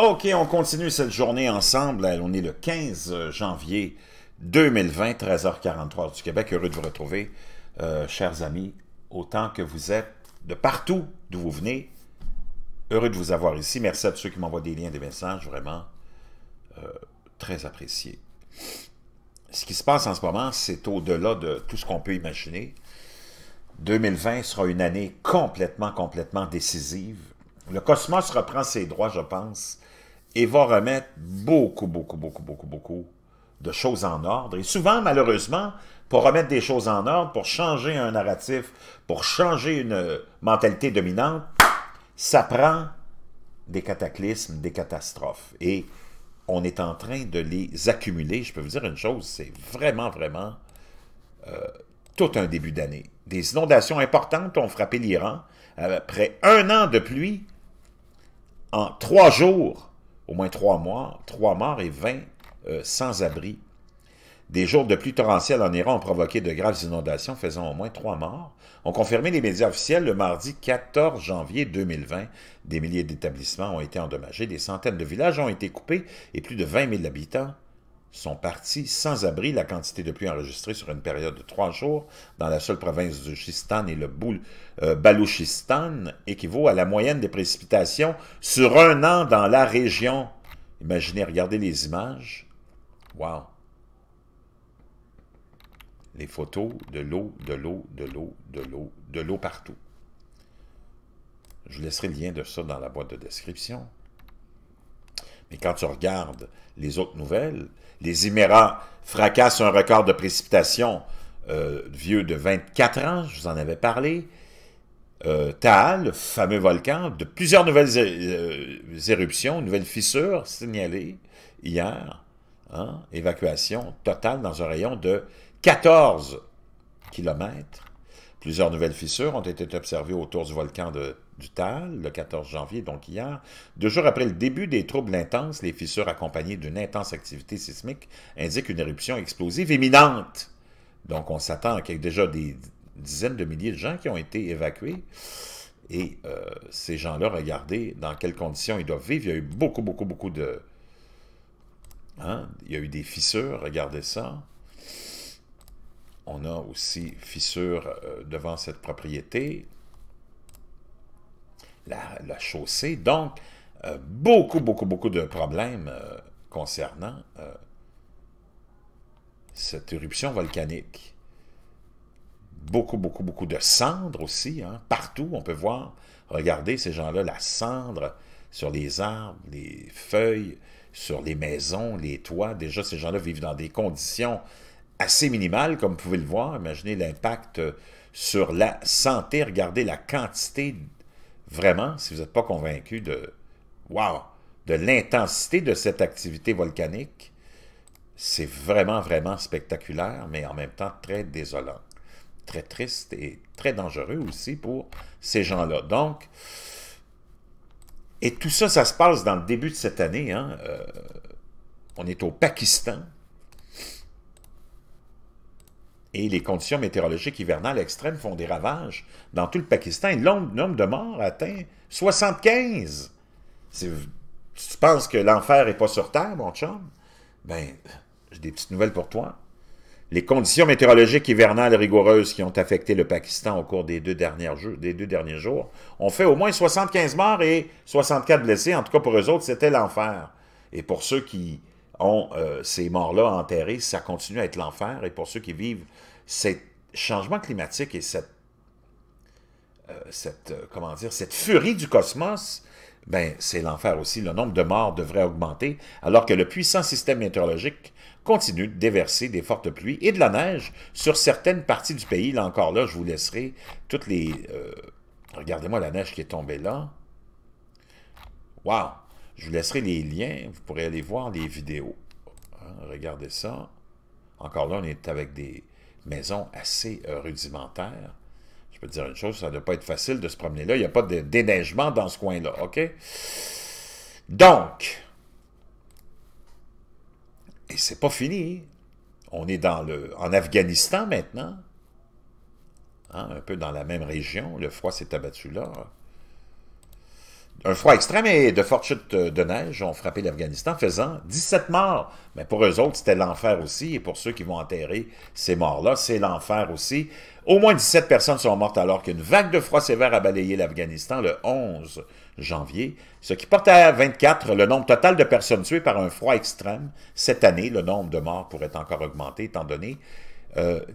OK, on continue cette journée ensemble. On est le 15 janvier 2020, 13h43 du Québec. Heureux de vous retrouver, chers amis, autant que vous êtes de partout d'où vous venez. Heureux de vous avoir ici. Merci à tous ceux qui m'envoient des liens, des messages. Vraiment, très apprécié. Ce qui se passe en ce moment, c'est au-delà de tout ce qu'on peut imaginer. 2020 sera une année complètement décisive. Le cosmos reprend ses droits, je pense, et va remettre beaucoup de choses en ordre. Et souvent, malheureusement, pour remettre des choses en ordre, pour changer un narratif, pour changer une mentalité dominante, ça prend des cataclysmes, des catastrophes. Et on est en train de les accumuler. Je peux vous dire une chose, c'est vraiment tout un début d'année. Des inondations importantes ont frappé l'Iran. Après un an de pluie, en 3 jours, au moins 3 morts, 3 morts et 20 sans-abri. Des jours de pluie torrentielle en Iran ont provoqué de graves inondations, faisant au moins 3 morts. Ont confirmé les médias officiels le mardi 14 janvier 2020. Des milliers d'établissements ont été endommagés, des centaines de villages ont été coupés et plus de 20 000 habitants sont partis sans abri. La quantité de pluie enregistrée sur une période de 3 jours dans la seule province du Sistan et le Baloutchistan équivaut à la moyenne des précipitations sur 1 an dans la région. Imaginez, regardez les images. Wow! Les photos de l'eau, de l'eau partout. Je vous laisserai le lien de ça dans la boîte de description. Mais quand tu regardes les autres nouvelles, les Émirats fracassent un record de précipitation vieux de 24 ans, je vous en avais parlé. Taal, le fameux volcan, de plusieurs nouvelles éruptions, nouvelles fissures signalées hier. Hein? Évacuation totale dans un rayon de 14 kilomètres. Plusieurs nouvelles fissures ont été observées autour du volcan du Taal, le 14 janvier, donc hier. 2 jours après le début des troubles intenses, les fissures accompagnées d'une intense activité sismique indiquent une éruption explosive imminente. Donc, on s'attend à qu'il y ait déjà des dizaines de milliers de gens qui ont été évacués. Et ces gens-là, regardez dans quelles conditions ils doivent vivre. Il y a eu beaucoup de... Hein? Il y a eu des fissures, regardez ça. On a aussi fissure devant cette propriété, la chaussée. Donc, beaucoup de problèmes concernant cette éruption volcanique. Beaucoup de cendres aussi, hein, partout. On peut voir, regardez ces gens-là, la cendre sur les arbres, les feuilles, sur les maisons, les toits. Déjà, ces gens-là vivent dans des conditions assez minimale, comme vous pouvez le voir. Imaginez l'impact sur la santé. Regardez la quantité, vraiment, si vous n'êtes pas convaincu de, wow, de l'intensité de cette activité volcanique. C'est vraiment spectaculaire, mais en même temps très désolant, très triste et très dangereux aussi pour ces gens-là. Donc, et tout ça, ça se passe dans le début de cette année. Hein? On est au Pakistan. Et les conditions météorologiques hivernales extrêmes font des ravages dans tout le Pakistan. Et le nombre de morts atteint 75. Si tu penses que l'enfer n'est pas sur Terre, mon chum, ben, j'ai des petites nouvelles pour toi. Les conditions météorologiques hivernales rigoureuses qui ont affecté le Pakistan au cours des 2 derniers jours ont fait au moins 75 morts et 64 blessés. En tout cas, pour eux autres, c'était l'enfer. Et pour ceux qui ont ces morts-là enterrés, ça continue à être l'enfer. Et pour ceux qui vivent ces changements climatiques et cette furie du cosmos, ben, c'est l'enfer aussi. Le nombre de morts devrait augmenter, alors que le puissant système météorologique continue de déverser des fortes pluies et de la neige sur certaines parties du pays. Là encore, là, je vous laisserai toutes les... Regardez-moi la neige qui est tombée là. Waouh! Je vous laisserai les liens, vous pourrez aller voir les vidéos. Hein, regardez ça. Encore là, on est avec des maisons assez rudimentaires. Je peux te dire une chose, ça ne doit pas être facile de se promener là. Il n'y a pas de déneigement dans ce coin-là, OK? Donc, et c'est pas fini. On est en Afghanistan maintenant. Hein, un peu dans la même région. Le froid s'est abattu là. Un froid extrême et de fortes chutes de neige ont frappé l'Afghanistan, faisant 17 morts. Mais pour eux autres, c'était l'enfer aussi. Et pour ceux qui vont enterrer ces morts-là, c'est l'enfer aussi. Au moins 17 personnes sont mortes alors qu'une vague de froid sévère a balayé l'Afghanistan le 11 janvier, ce qui porte à 24 le nombre total de personnes tuées par un froid extrême. Cette année, le nombre de morts pourrait encore augmenter, étant donné le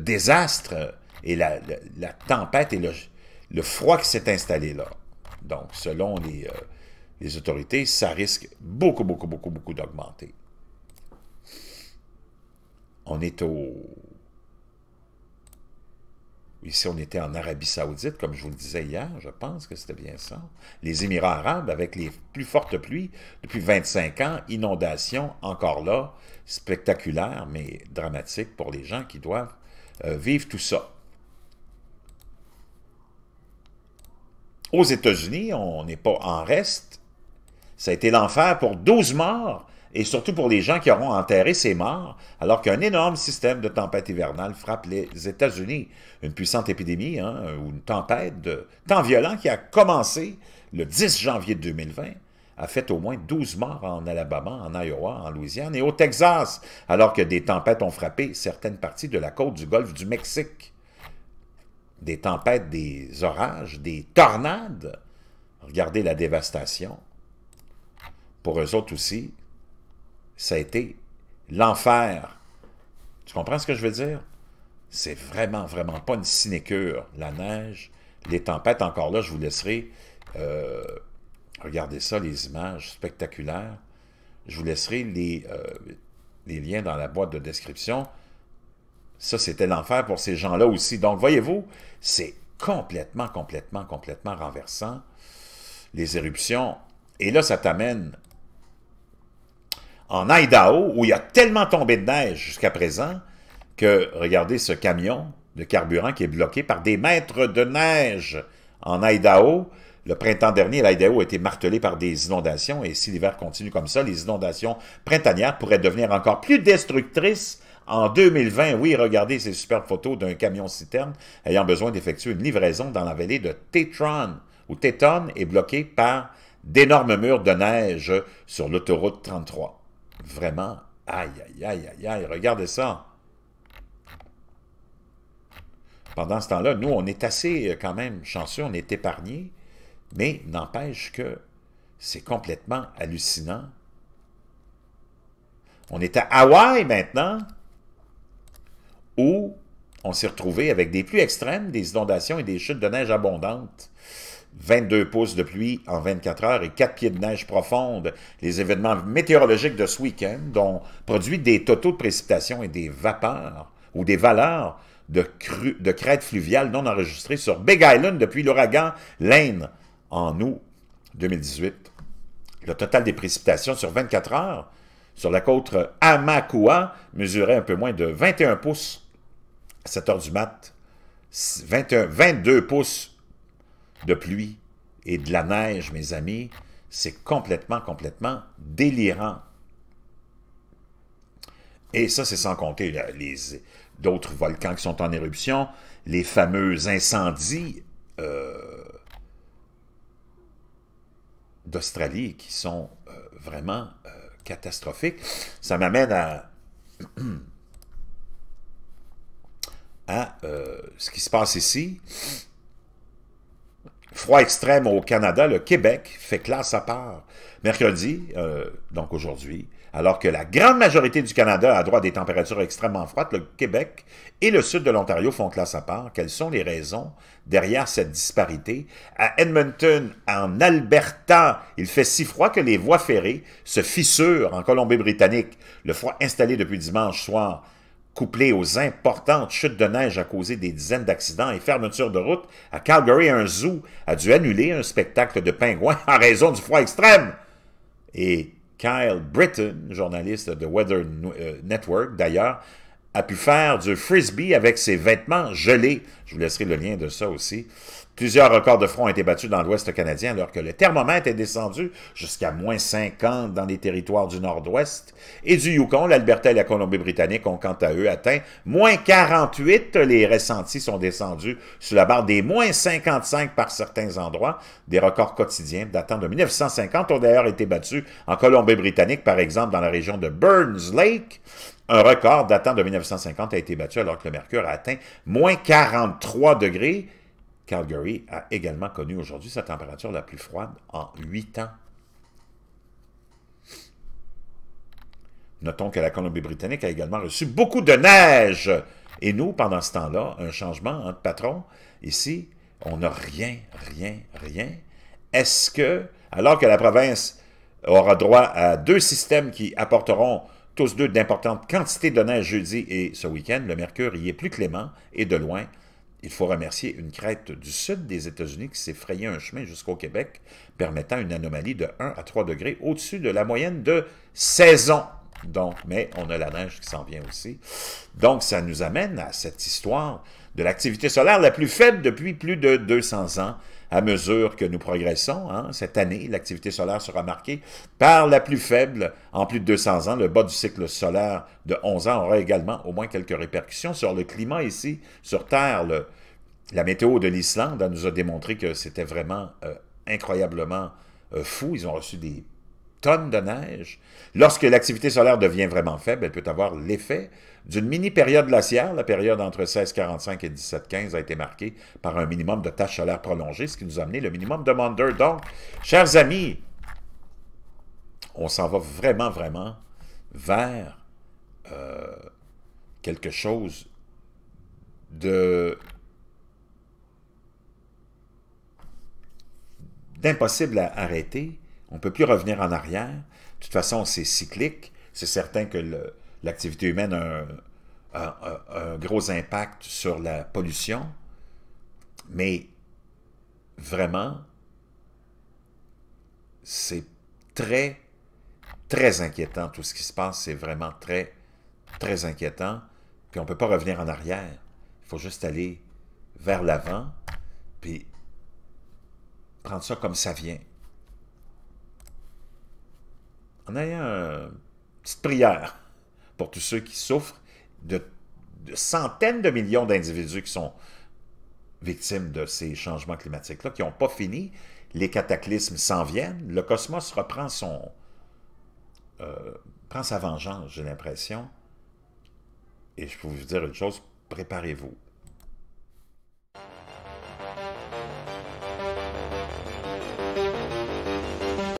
désastre et la tempête et le froid qui s'est installé là. Donc, selon les autorités, ça risque beaucoup, beaucoup, beaucoup, beaucoup d'augmenter. On est au... Ici, on était en Arabie Saoudite, comme je vous le disais hier, je pense que c'était bien ça. Les Émirats arabes, avec les plus fortes pluies depuis 25 ans, inondations, encore là, spectaculaires, mais dramatiques pour les gens qui doivent vivre tout ça. Aux États-Unis, on n'est pas en reste. Ça a été l'enfer pour 12 morts, et surtout pour les gens qui auront enterré ces morts, alors qu'un énorme système de tempête hivernale frappe les États-Unis. Une puissante épidémie, hein, ou une tempête de temps violent qui a commencé le 10 janvier 2020, a fait au moins 12 morts en Alabama, en Iowa, en Louisiane et au Texas, alors que des tempêtes ont frappé certaines parties de la côte du golfe du Mexique. Des tempêtes, des orages, des tornades. Regardez la dévastation. Pour eux autres aussi, ça a été l'enfer. Tu comprends ce que je veux dire? C'est vraiment, vraiment pas une sinécure. La neige, les tempêtes, encore là, je vous laisserai... regardez ça, les images spectaculaires. Je vous laisserai les liens dans la boîte de description. Ça, c'était l'enfer pour ces gens-là aussi. Donc, voyez-vous, c'est complètement, complètement, complètement renversant, les éruptions. Et là, ça t'amène en Idaho, où il y a tellement tombé de neige jusqu'à présent que, regardez ce camion de carburant qui est bloqué par des mètres de neige en Idaho. Le printemps dernier, l'Idaho a été martelé par des inondations, et si l'hiver continue comme ça, les inondations printanières pourraient devenir encore plus destructrices en 2020, oui, regardez ces superbes photos d'un camion-citerne ayant besoin d'effectuer une livraison dans la vallée de Teton, où Teton est bloqué par d'énormes murs de neige sur l'autoroute 33. Vraiment, aïe, aïe, aïe, aïe, aïe, regardez ça. Pendant ce temps-là, nous, on est assez quand même chanceux, on est épargnés, mais n'empêche que c'est complètement hallucinant. On est à Hawaï maintenant, où on s'est retrouvé avec des pluies extrêmes, des inondations et des chutes de neige abondantes. 22 pouces de pluie en 24 heures et 4 pieds de neige profonde. Les événements météorologiques de ce week-end ont produit des totaux de précipitations et des vapeurs ou des valeurs de crêtes fluviales non enregistrées sur Big Island depuis l'ouragan Lane en août 2018. Le total des précipitations sur 24 heures sur la côte Amakua mesurait un peu moins de 21 pouces. 7 heures du mat, 22 pouces de pluie et de la neige, mes amis. C'est complètement, complètement délirant. Et ça, c'est sans compter d'autres volcans qui sont en éruption, les fameux incendies d'Australie qui sont vraiment catastrophiques. Ça m'amène à ce qui se passe ici. Froid extrême au Canada, le Québec fait classe à part. Mercredi, donc aujourd'hui, alors que la grande majorité du Canada a droit à des températures extrêmement froides, le Québec et le sud de l'Ontario font classe à part. Quelles sont les raisons derrière cette disparité? À Edmonton, en Alberta, il fait si froid que les voies ferrées se fissurent en Colombie-Britannique. Le froid installé depuis dimanche soir, couplé aux importantes chutes de neige, a causé des dizaines d'accidents et fermetures de routes. À Calgary, un zoo a dû annuler un spectacle de pingouins en raison du froid extrême. Et Kyle Britton, journaliste de Weather Network, d'ailleurs, a pu faire du frisbee avec ses vêtements gelés. Je vous laisserai le lien de ça aussi. Plusieurs records de front ont été battus dans l'Ouest canadien alors que le thermomètre est descendu jusqu'à -50 dans les territoires du Nord-Ouest. Et du Yukon, l'Alberta et la Colombie-Britannique ont quant à eux atteint -48. Les ressentis sont descendus sous la barre des -55 par certains endroits. Des records quotidiens datant de 1950 ont d'ailleurs été battus en Colombie-Britannique, par exemple dans la région de Burns Lake. Un record datant de 1950 a été battu alors que le mercure a atteint -43 degrés. Calgary a également connu aujourd'hui sa température la plus froide en 8 ans. Notons que la Colombie-Britannique a également reçu beaucoup de neige. Et nous, pendant ce temps-là, un changement entre patrons. Ici, on n'a rien. Est-ce que, alors que la province aura droit à 2 systèmes qui apporteront tous 2 d'importantes quantités de neige jeudi et ce week-end, le mercure y est plus clément et de loin. Il faut remercier une crête du sud des États-Unis qui s'est frayé un chemin jusqu'au Québec, permettant une anomalie de 1 à 3 degrés au-dessus de la moyenne de saison. Donc, mais on a la neige qui s'en vient aussi. Donc, ça nous amène à cette histoire de l'activité solaire la plus faible depuis plus de 200 ans. À mesure que nous progressons, hein, cette année, l'activité solaire sera marquée par la plus faible en plus de 200 ans. Le bas du cycle solaire de 11 ans aura également au moins quelques répercussions sur le climat ici, sur Terre. La météo de l'Islande nous a démontré que c'était vraiment incroyablement fou. Ils ont reçu des tonnes de neige. Lorsque l'activité solaire devient vraiment faible, elle peut avoir l'effet d'une mini-période glaciaire. La période entre 1645 et 1715 a été marquée par un minimum de taches solaires prolongées, ce qui nous a amené le minimum de Maunder. Donc, chers amis, on s'en va vraiment vers quelque chose d'impossible à arrêter. On ne peut plus revenir en arrière. De toute façon, c'est cyclique. C'est certain que l'activité humaine a un gros impact sur la pollution. Mais vraiment, c'est très inquiétant. Tout ce qui se passe, c'est vraiment très inquiétant. Puis on ne peut pas revenir en arrière. Il faut juste aller vers l'avant, puis prendre ça comme ça vient. En ayant une petite prière pour tous ceux qui souffrent de centaines de millions d'individus qui sont victimes de ces changements climatiques-là, qui n'ont pas fini, les cataclysmes s'en viennent, le cosmos reprend prend sa vengeance, j'ai l'impression. Et je peux vous dire une chose, préparez-vous.